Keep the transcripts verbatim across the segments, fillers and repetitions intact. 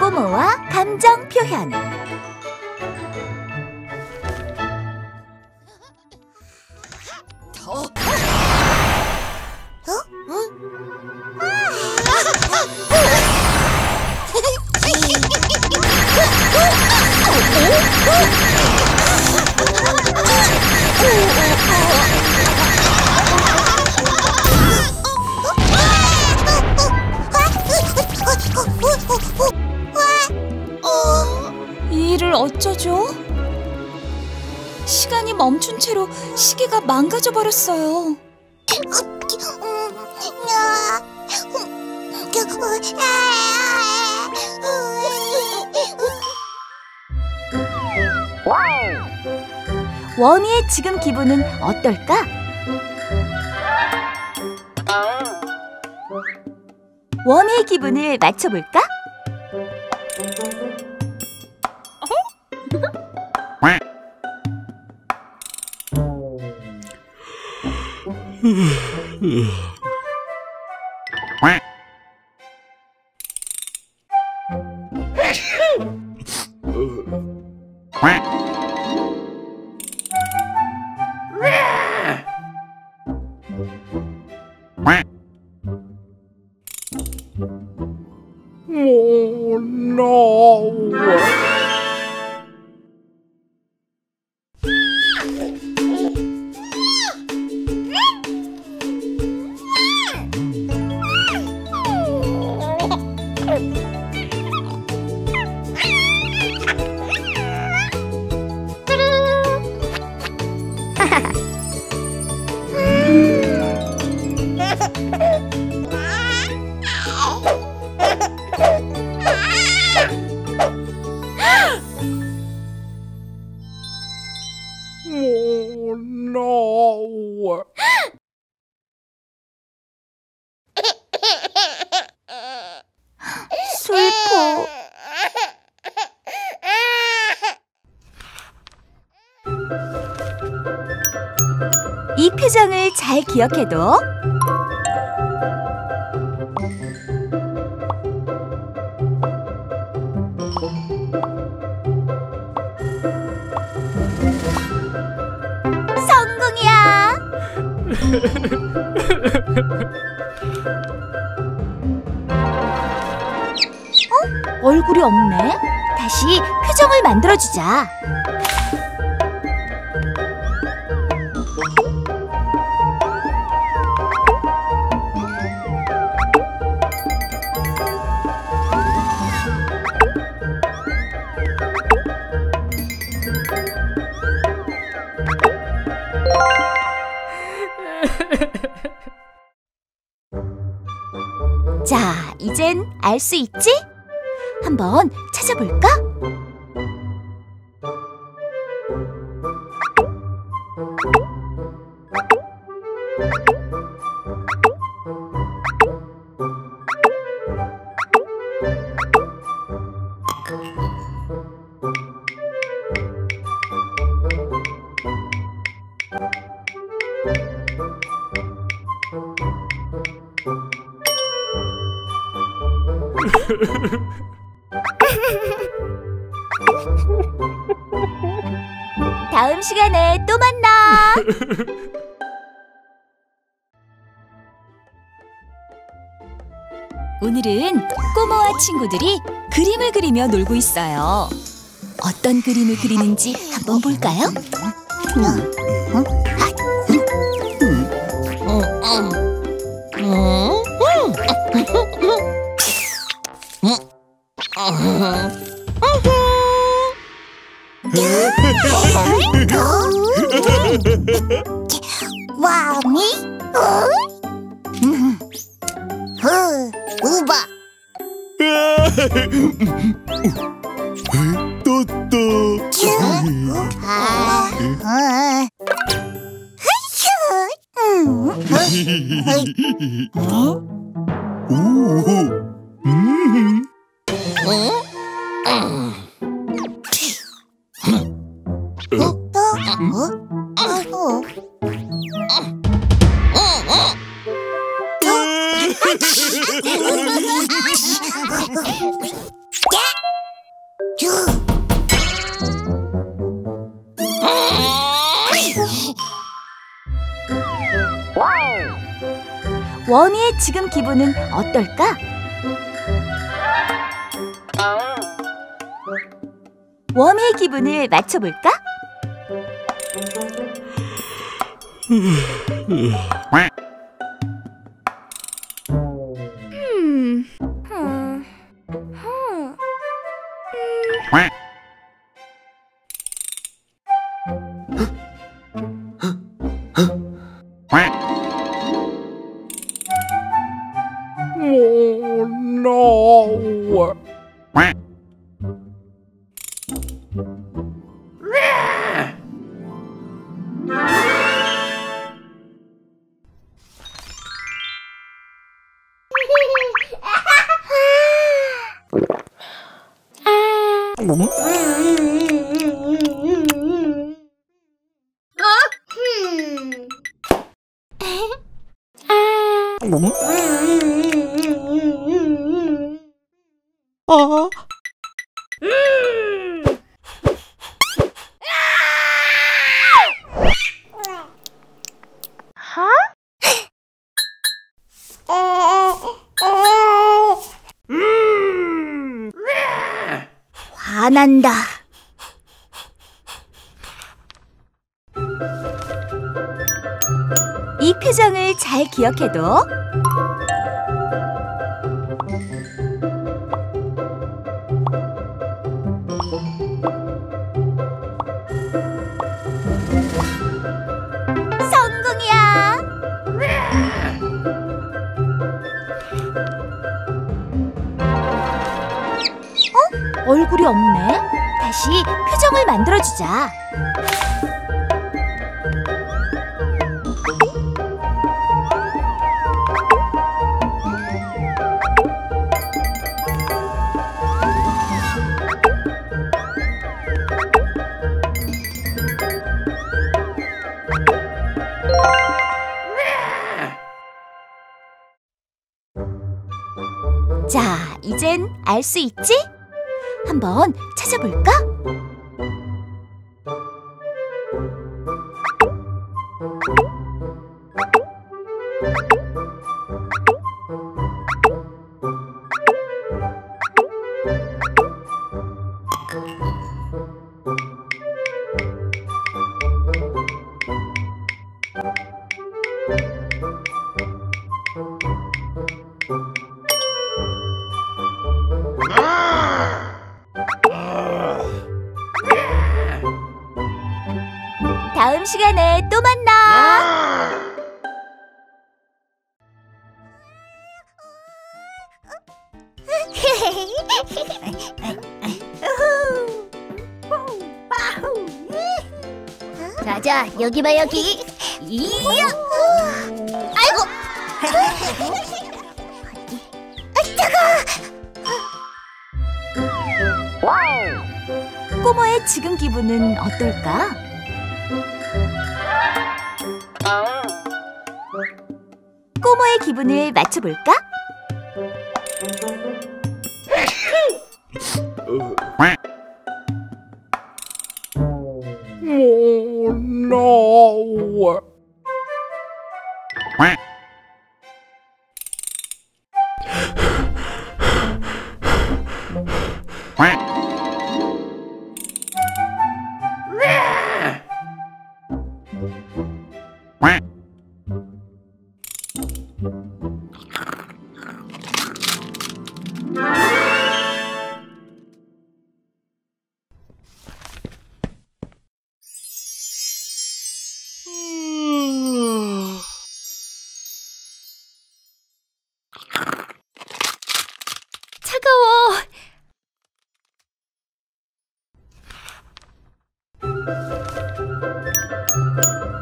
꾸모와 감정 표현. 더. 어? 응? 이 일을 어쩌죠? 시간이 멈춘 채로 시계가 망가져버렸어요. 원희의 지금 기분은 어떨까? 원희의 기분을 맞춰볼까? Oh no! Oh no! 슬퍼. 이 표정을 잘 기억해둬. 어? 얼굴이 없네. 다시 표정을 만들어주자. 자, 이젠 알 수 있지? 한번 찾아볼까? 다음 시간에 또 만나! 오늘은 꼬모와 친구들이 그림을 그리며 놀고 있어요. 어떤 그림을 그리는지 한번 볼까요? 와미 우바 또또 어? 원희의 지금 기분은 어떨까? 원희의 기분을 맞춰볼까? 음. 음. 음. Oh no. 어? 음. 하? 음. 화난다. 이 표정을 잘 기억해둬. 얼굴이 없네. 다시 표정을 만들어주자. 자, 이젠 알 수 있지? 한번 찾아볼까? 다음 시간에 또 만나! 자자, 여기 봐, 여기! 이야! 아이고! 뜨거워! 꼬모의 지금 기분은 어떨까? 꼬모의 기분을 맞춰볼까? Oh, no.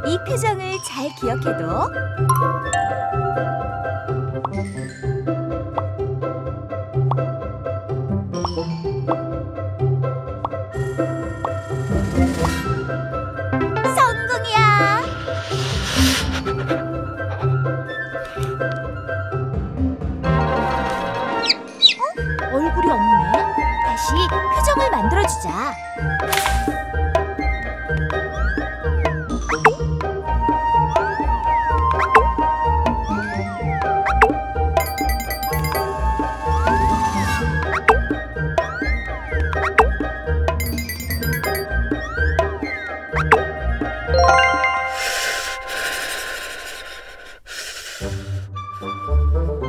이 표정을 잘 기억해둬. 성공이야. 같이 표정을 만들어주자.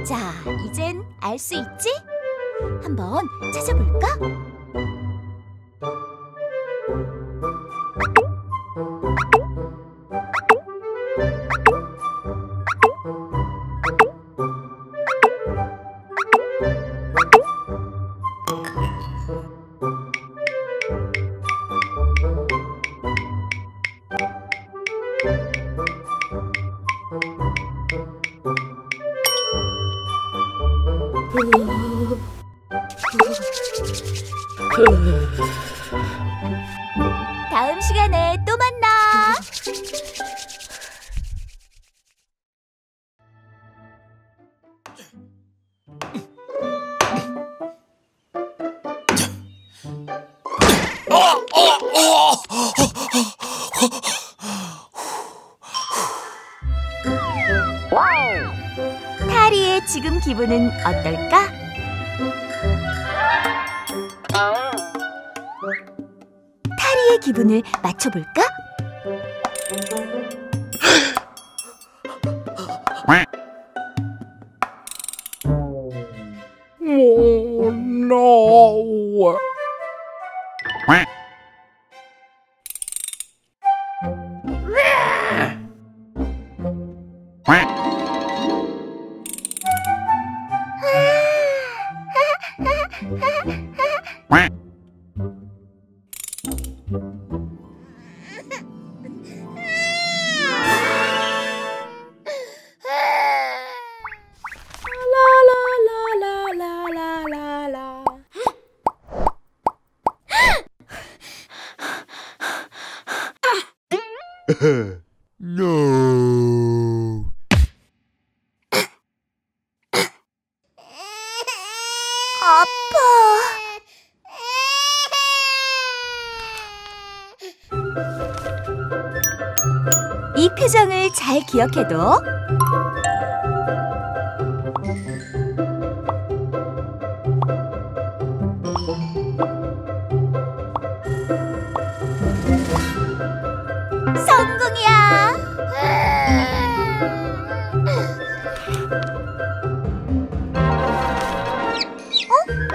자, 이젠 알 수 있지? 한번 찾아볼까? 다음 시간에 또 만나. 타리의 지금 기분은 어떨까? 타리의 기분을 맞춰볼까? Oh, no. No. 아파. 이 표정을 잘 기억해둬.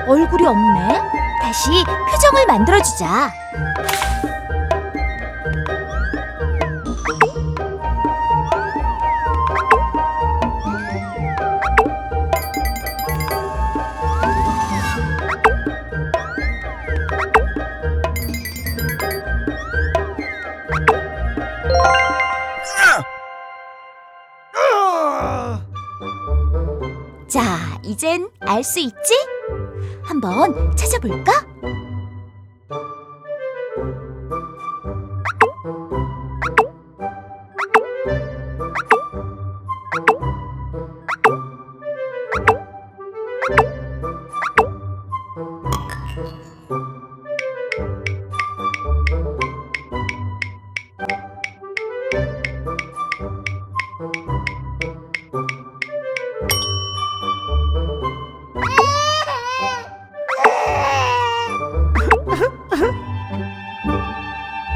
얼굴이 없네. 다시 표정을 만들어주자. 자, 이젠 알 수 있지? 한번 찾아볼까?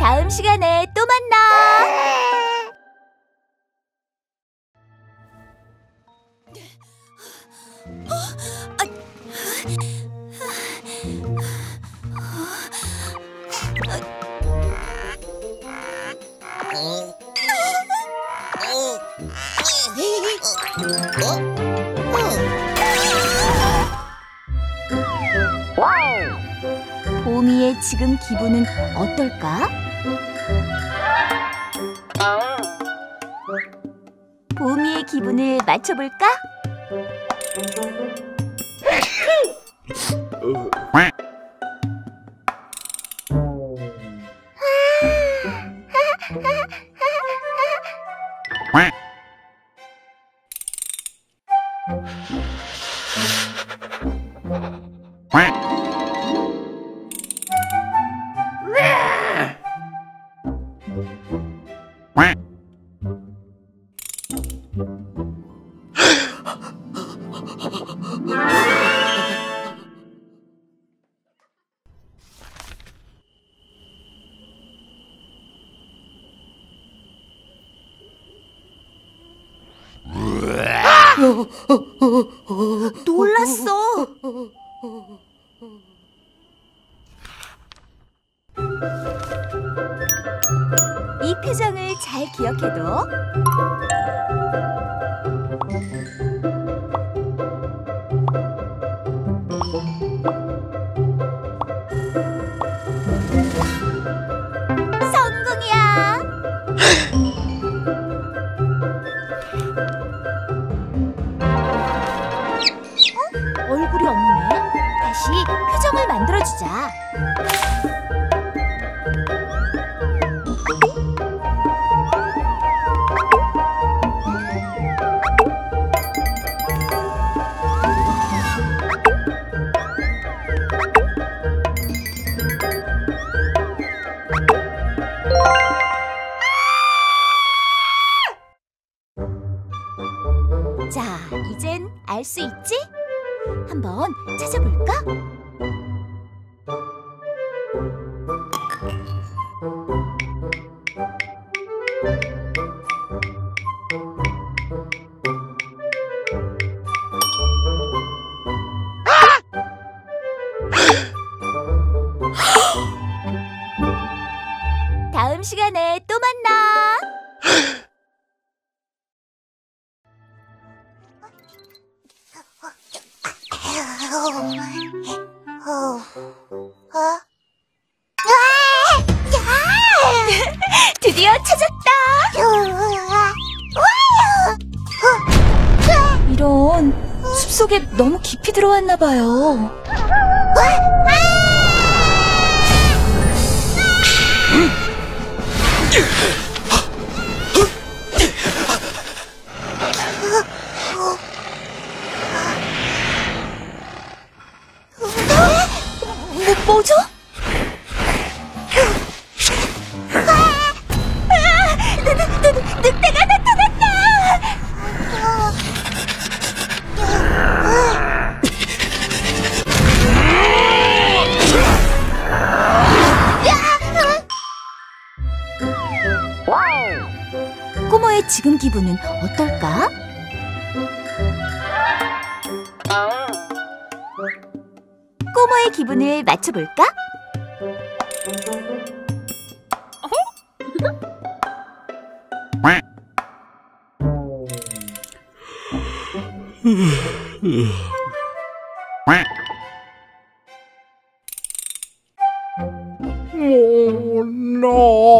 다음 시간에 또 만나! 보미의 지금 기분은 어떨까? 보미의 기분을 맞춰볼까? 놀랐어. 이 표정을 잘 기억해둬. 표정을 만들어주자. 자, 이젠 알 수 있지? 한번 찾아볼까? 다음 시간에 또 만나! 드디어 찾았다! 이런, 숲속에 너무 깊이 들어왔나봐요. 뭐죠? 늑대가 나타났다! 꼬모의 지금 기분은 어떨까? 꼬모의 기분을 맞춰볼까? Oh no!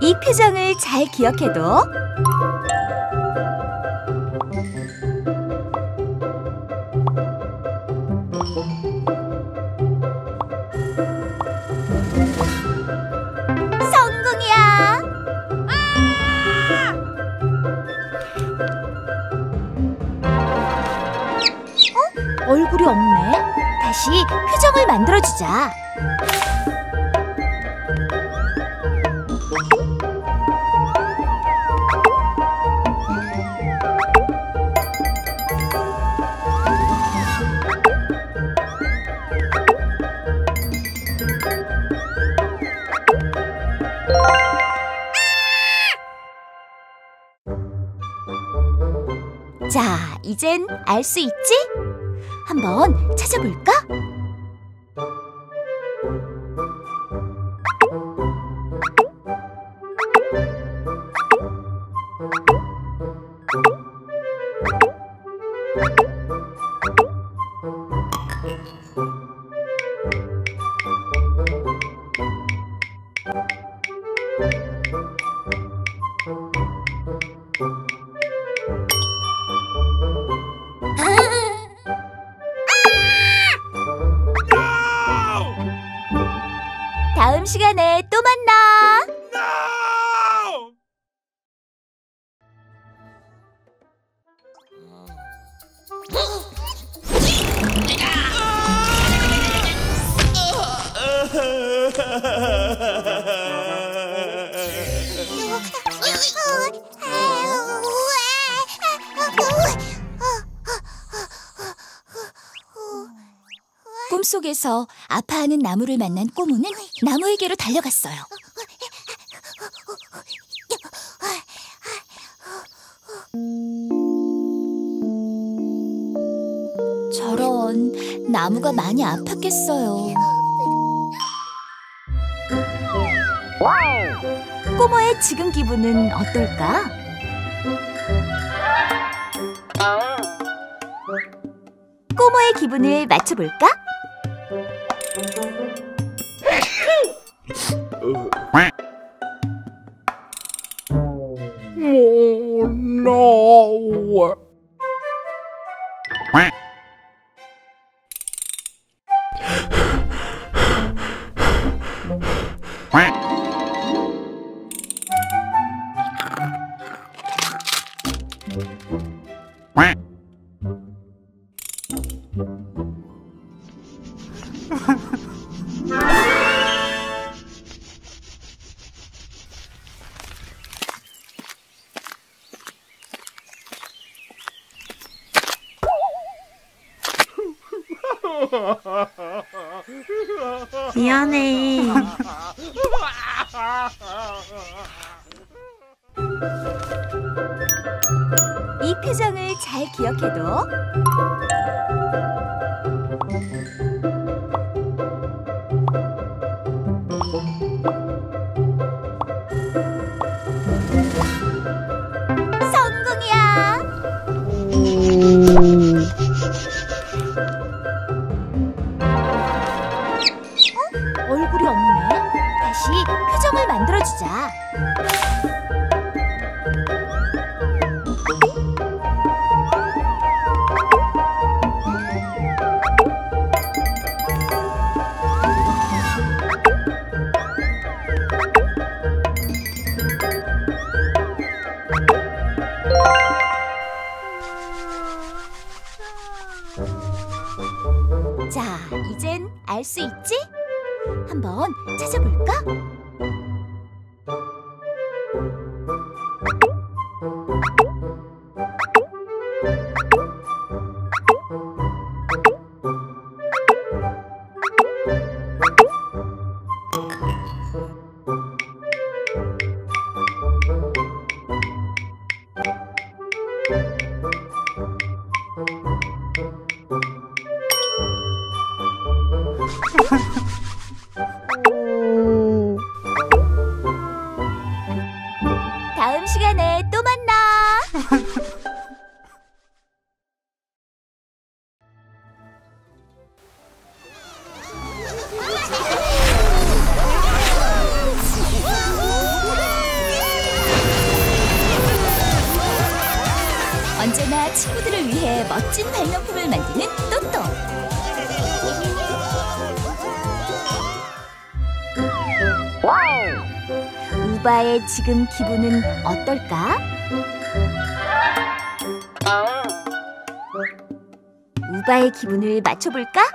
이 표정을 잘 기억해둬. 성공이야. 아! 어? 얼굴이 없네. 다시 표정을 만들어주자. 자, 이젠 알 수 있지? 한번 찾아볼까? 다음 시간에 또 만나! 꿈속에서 아파하는 나무를 만난 꼬무는 나무에게로 달려갔어요. 저런, 나무가 많이 아팠겠어요. 꼬모의 지금 기분은 어떨까? 꼬모의 기분을 맞춰볼까? 몰라. 미안해. 이 표정을 잘 기억해둬. 만들어주자. 자, 이젠 알 수 있지? 한번 찾아볼까? 다음 시간에 또 만나! 언제나 친구들을 위해 멋진 발명품을 만드는 또또! 우바의 지금 기분은 어떨까? 우바의 기분을 맞춰볼까?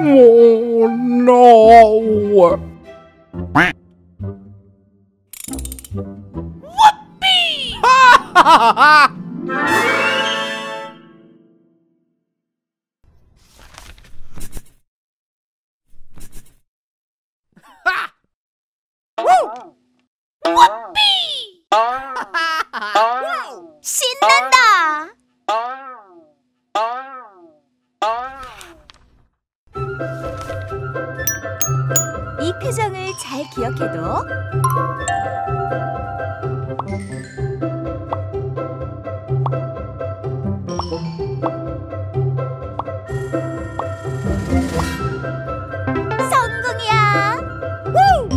Oh no! Whoopee! Ha ha ha! 표정을 잘 기억해둬. 성공이야! 우!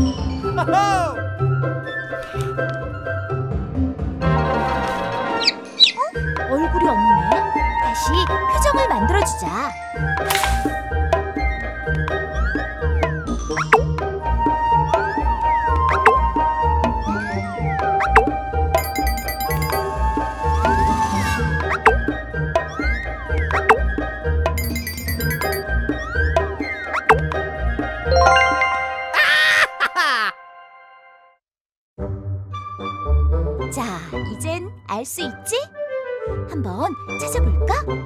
얼굴이 없네. 다시 표정을 만들어주자. 자, 이젠 알 수 있지? 한번 찾아볼까?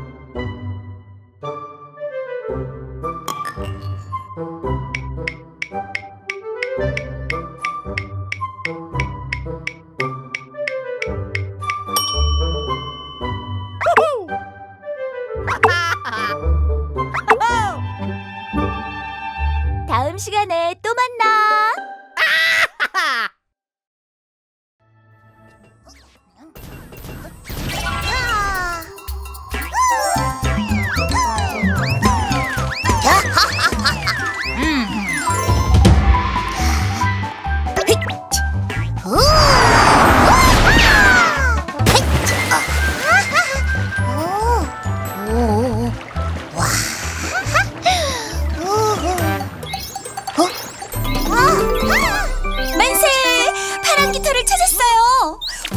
다음 시간에 또 만나!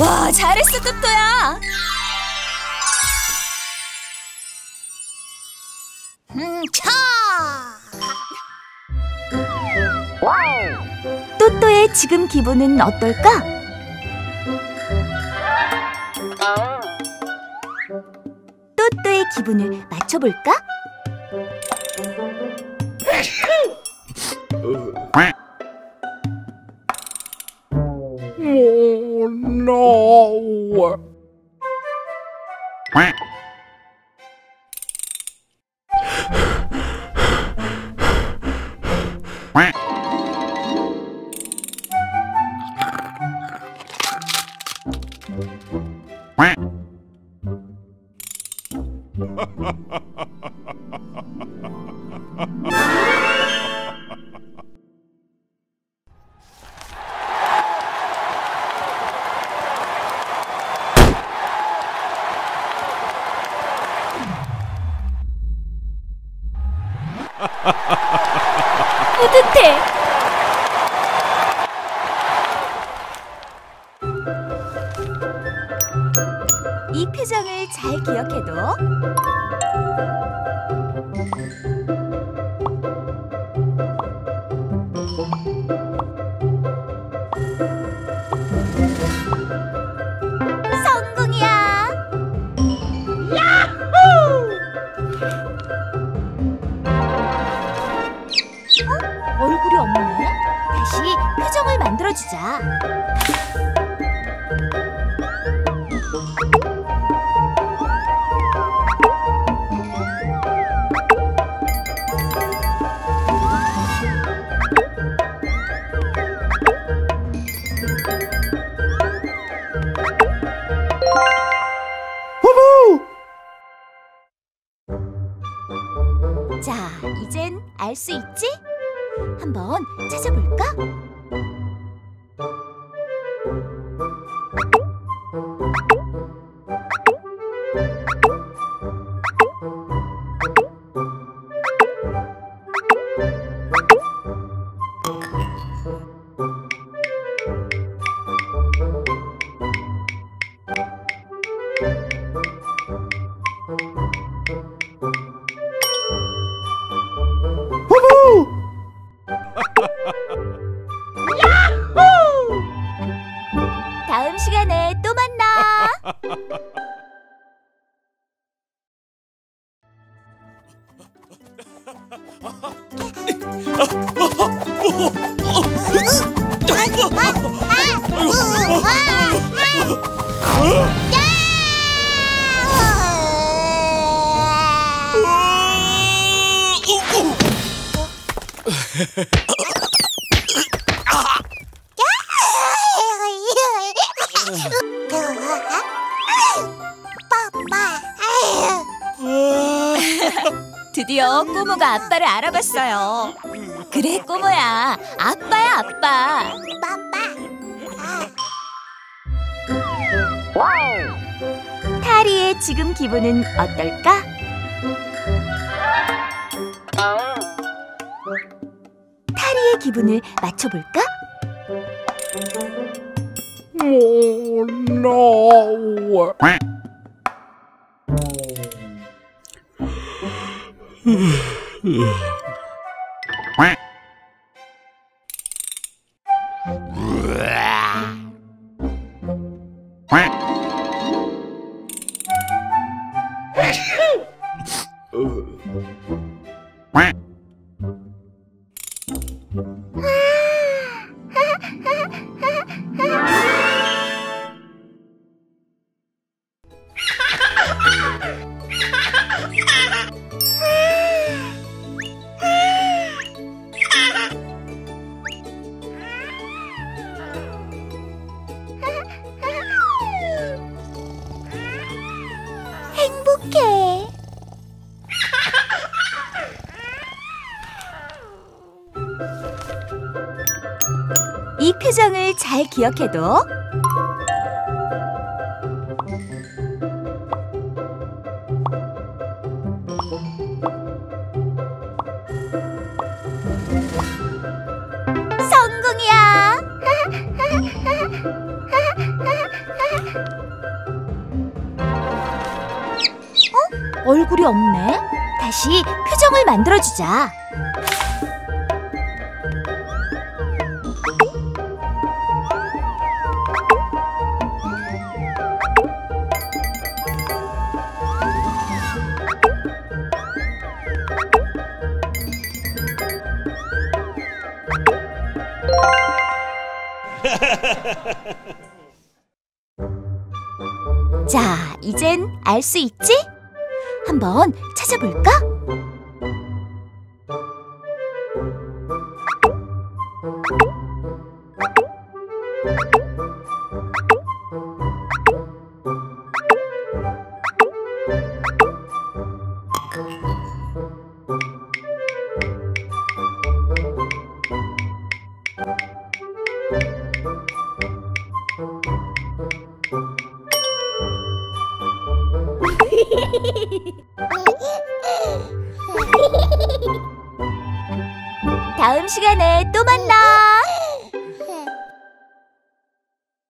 와, 잘했어, 뚜뚜야! 음, 차! 뚜뚜의 지금 기분은 어떨까? 뚜뚜의 기분을 맞춰볼까? No. 뿌듯해. 이 표정을 잘 기억해둬. 성공이야. 야호! 얼굴이 없네. 다시 표정을 만들어주자. 자, 이젠 알 수 있지? 한번 찾아볼까? 다음 시간에 또 만나! 드디어 꼬모가 아빠를 알아봤어요. 그래, 꼬모야. 아빠야, 아빠. 아빠. 타리의 지금 기분은 어떨까? 타리의 기분을 맞춰볼까? 몰라. 이 표정을 잘 기억해둬. 성공이야. 어? 얼굴이 없네. 다시 표정을 만들어주자. 자, 이젠 알 수 있지? 한번 찾아볼까? 다음 시간에 또 만나!